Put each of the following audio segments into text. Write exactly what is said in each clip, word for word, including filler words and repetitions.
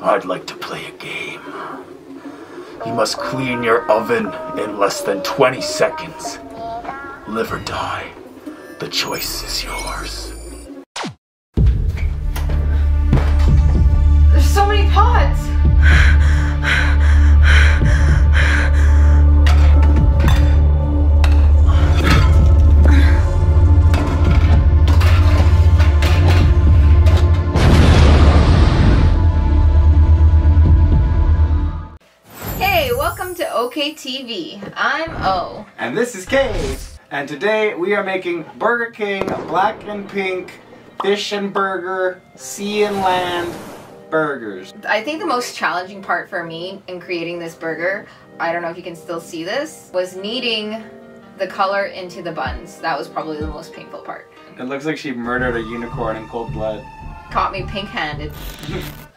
I'd like to play a game. You must clean your oven in less than twenty seconds. Live or die. The choice is yours. There's so many pots! K T V. I'm O. And this is K. And today we are making Burger King Black and Pink Fish and Burger Sea and Land burgers. I think the most challenging part for me in creating this burger, I don't know if you can still see this, was kneading the color into the buns. That was probably the most painful part. It looks like she murdered a unicorn in cold blood. Caught me pink-handed.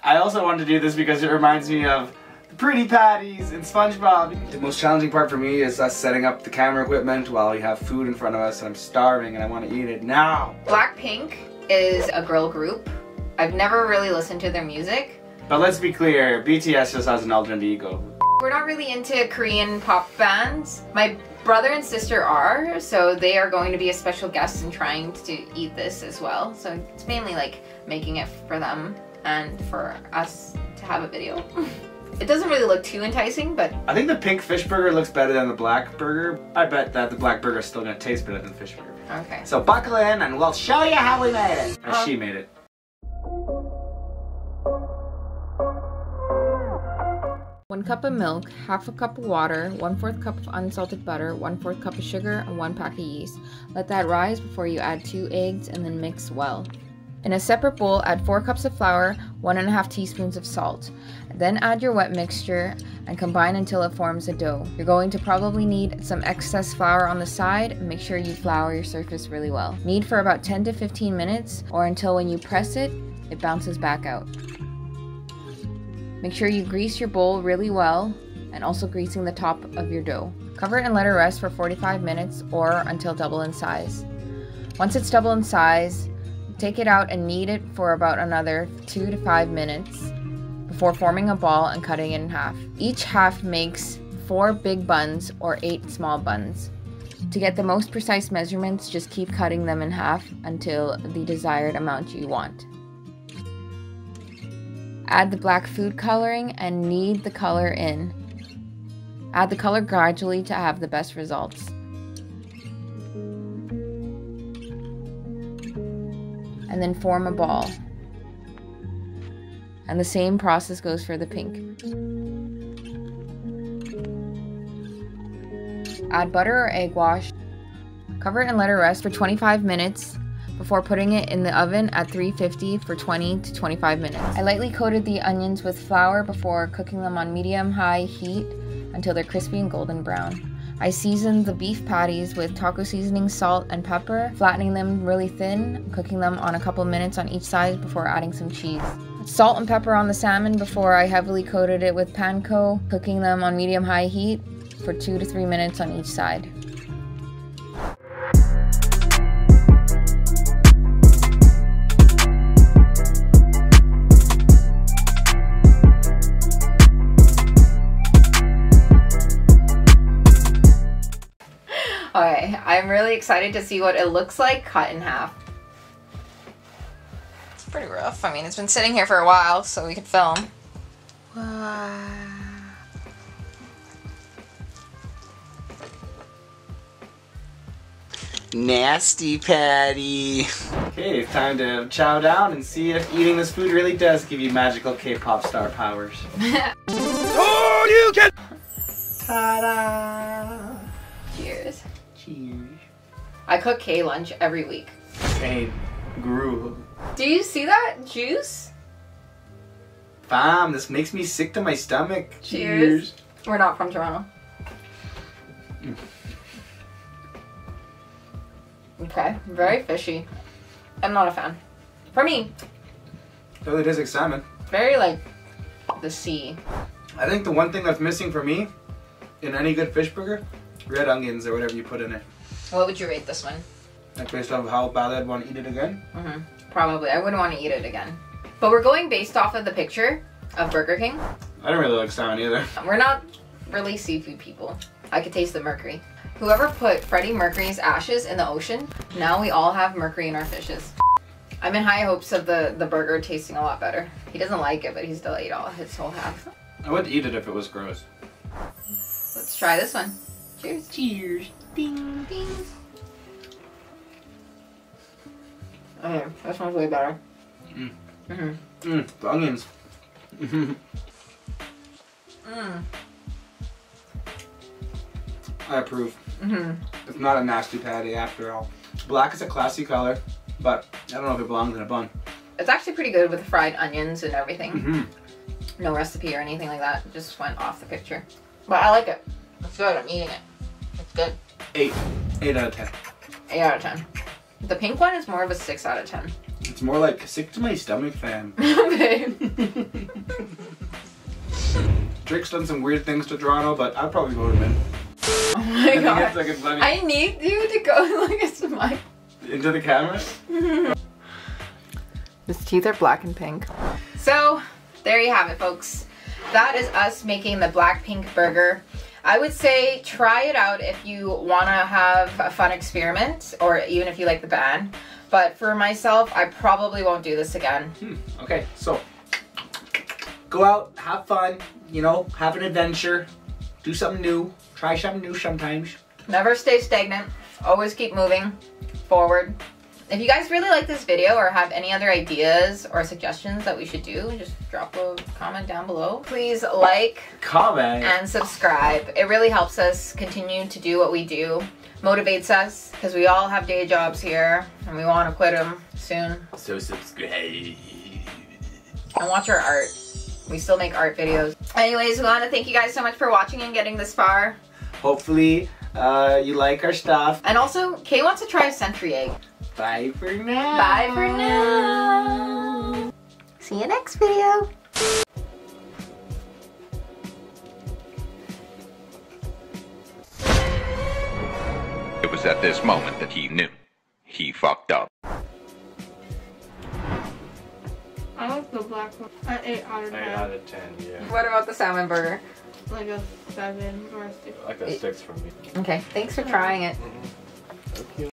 I also wanted to do this because it reminds me of Pretty Patties and Spongebob. The most challenging part for me is us setting up the camera equipment while we have food in front of us and I'm starving and I want to eat it now. Blackpink is a girl group. I've never really listened to their music. But let's be clear, B T S just has an alternate ego. We're not really into Korean pop bands. My brother and sister are, so they are going to be a special guest and trying to eat this as well. So it's mainly like making it for them and for us to have a video. It doesn't really look too enticing, but... I think the pink fish burger looks better than the black burger. I bet that the black burger is still going to taste better than the fish burger. Okay. So buckle in and we'll show you how we made it. Um, she made it. One cup of milk, half a cup of water, one-fourth cup of unsalted butter, one-fourth cup of sugar, and one pack of yeast. Let that rise before you add two eggs and then mix well. In a separate bowl, add four cups of flour, one and a half teaspoons of salt. Then add your wet mixture and combine until it forms a dough. You're going to probably need some excess flour on the side. Make sure you flour your surface really well. Knead for about ten to fifteen minutes or until when you press it, it bounces back out. Make sure you grease your bowl really well and also greasing the top of your dough. Cover it and let it rest for forty-five minutes or until double in size. Once it's double in size, take it out and knead it for about another two to five minutes before forming a ball and cutting it in half. Each half makes four big buns or eight small buns. To get the most precise measurements, just keep cutting them in half until the desired amount you want. Add the black food coloring and knead the color in. Add the color gradually to have the best results. And then form a ball. And the same process goes for the pink. Add butter or egg wash. Cover it and let it rest for twenty-five minutes before putting it in the oven at three fifty for twenty to twenty-five minutes. I lightly coated the onions with flour before cooking them on medium-high heat until they're crispy and golden brown. I seasoned the beef patties with taco seasoning, salt, and pepper, flattening them really thin, cooking them on a couple minutes on each side before adding some cheese. Salt and pepper on the salmon before I heavily coated it with panko, cooking them on medium-high heat for two to three minutes on each side. Okay, I'm really excited to see what it looks like cut in half. It's pretty rough. I mean, it's been sitting here for a while, so we can film. Wow. Nasty Patty. Okay, it's time to chow down and see if eating this food really does give you magical K-pop star powers. Oh, you can! Ta-da! Cheers. I cook K lunch every week. Hey, grew. Do you see that juice? Fam, this makes me sick to my stomach. Cheers. Cheers. We're not from Toronto. Mm. Okay, very fishy. I'm not a fan. For me. It really tastes like salmon. Very like the sea. I think the one thing that's missing for me in any good fish burger, red onions or whatever you put in it. What would you rate this one? Like based off how bad I'd want to eat it again? Mm-hmm. Probably. I wouldn't want to eat it again. But we're going based off of the picture. of Burger King. I don't really like salmon either. We're not really seafood people. I could taste the mercury. Whoever put Freddie Mercury's ashes in the ocean, now we all have mercury in our fishes. I'm in high hopes of the, the burger tasting a lot better. He doesn't like it, but he still ate all his whole half. I would eat it if it was gross. Let's try this one. Cheers. Cheers. Ding, ding. Okay, that smells way better. Mm. Mm-hmm. Mm, the onions. Mm-hmm. Mm. I approve. Mm-hmm. It's not a nasty patty after all. Black is a classy color, but I don't know if it belongs in a bun. It's actually pretty good with the fried onions and everything. Mm-hmm. No recipe or anything like that. It just went off the picture. But I like it. It's good. I'm eating it. It's good. Eight. Eight out of ten. Eight out of ten. The pink one is more of a six out of ten. It's more like sick to my stomach, fam. Babe. Drake's done some weird things to Toronto, but I'd probably vote him in. Oh my I god. Like a bloody... I need you to go look at my... Into the camera? His teeth are black and pink. So, there you have it, folks. That is us making the Blackpink burger. I would say try it out if you want to have a fun experiment, or even if you like the band. But for myself, I probably won't do this again. Hmm. Okay, so go out, have fun, you know, have an adventure, do something new, try something new sometimes. Never stay stagnant, always keep moving forward. If you guys really like this video or have any other ideas or suggestions that we should do, just drop a comment down below. Please like, comment, and subscribe. It really helps us continue to do what we do. Motivates us, because we all have day jobs here and we want to quit them soon. So subscribe. And watch our art. We still make art videos. Anyways, we want to thank you guys so much for watching and getting this far. Hopefully uh, you like our stuff. And also, Kay wants to try a century egg. Bye for now. Bye for now. See you next video. It was at this moment that he knew. He fucked up. I like the black one. I ate out of ten. eight out of ten, yeah. What about the salmon burger? Like a seven or a six. Like a six for me. Okay, thanks for trying it. Mm-hmm. Thank you.